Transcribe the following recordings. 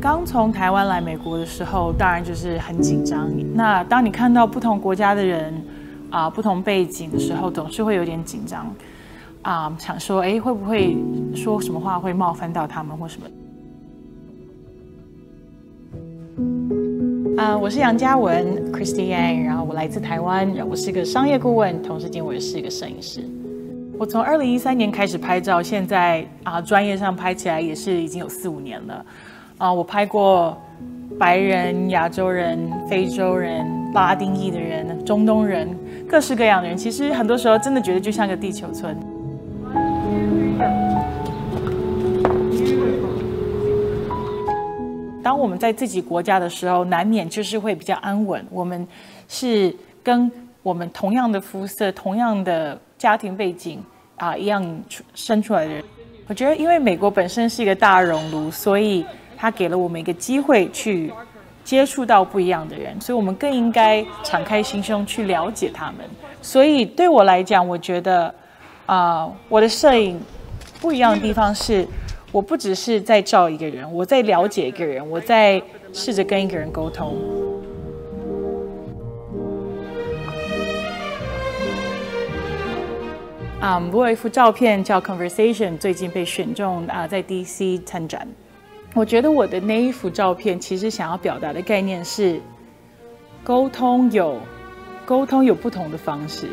刚从台湾来美国的时候，当然就是很紧张。那当你看到不同国家的人不同背景的时候，总是会有点紧张想说，哎，会不会说什么话会冒犯到他们或什么？我是杨嘉文 ，Christie ang， 然后我来自台湾，然后我是个商业顾问，同时间我也是一个摄影师。 我从2013年开始拍照，现在专业上拍起来也是已经有4、5年了。我拍过白人、亚洲人、非洲人、拉丁裔的人、中东人，各式各样的人。其实很多时候真的觉得就像个地球村。当我们在自己国家的时候，难免就是会比较安稳。我们是跟我们同样的肤色、同样的 家庭背景一样生出来的人，我觉得因为美国本身是一个大熔炉，所以它给了我们一个机会去接触到不一样的人，所以我们更应该敞开心胸去了解他们。所以对我来讲，我觉得我的摄影不一样的地方是，我不只是在照一个人，我在了解一个人，我在试着跟一个人沟通。 我有一幅照片叫《Conversation》，最近被选中在 DC 参展。我觉得我的那一幅照片，其实想要表达的概念是，沟通有不同的方式。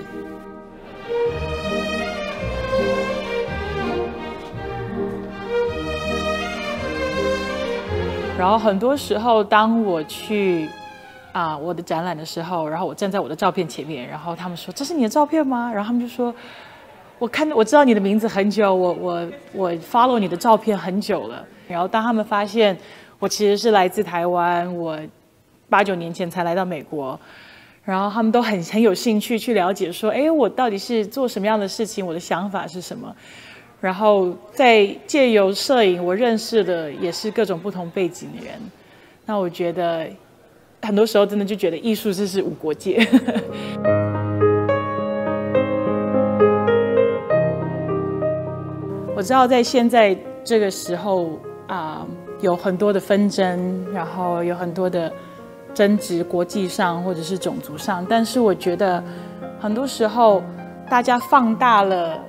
然后很多时候，当我去 我的展览的时候，然后我站在我的照片前面，然后他们说：“这是你的照片吗？”然后他们就说：“我知道你的名字很久，我 follow 你的照片很久了。”然后当他们发现我其实是来自台湾，我8、9年前才来到美国，然后他们都很有兴趣去了解说：“哎，我到底是做什么样的事情？我的想法是什么？”然后在借由摄影，我认识的也是各种不同背景的人。那我觉得 很多时候真的就觉得艺术就是无国界。我知道在现在这个时候有很多的纷争，然后有很多的争执，国际上或者是种族上。但是我觉得很多时候大家放大了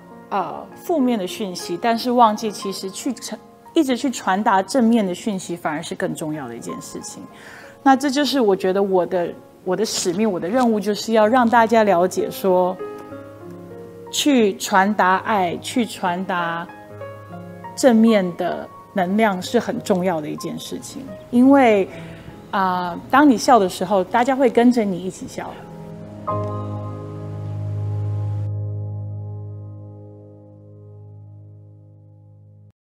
负面的讯息，但是忘记其实一直去传达正面的讯息，反而是更重要的一件事情。 那这就是我觉得我的使命，我的任务就是要让大家了解说，去传达爱，去传达正面的能量是很重要的一件事情。因为当你笑的时候，大家会跟着你一起笑。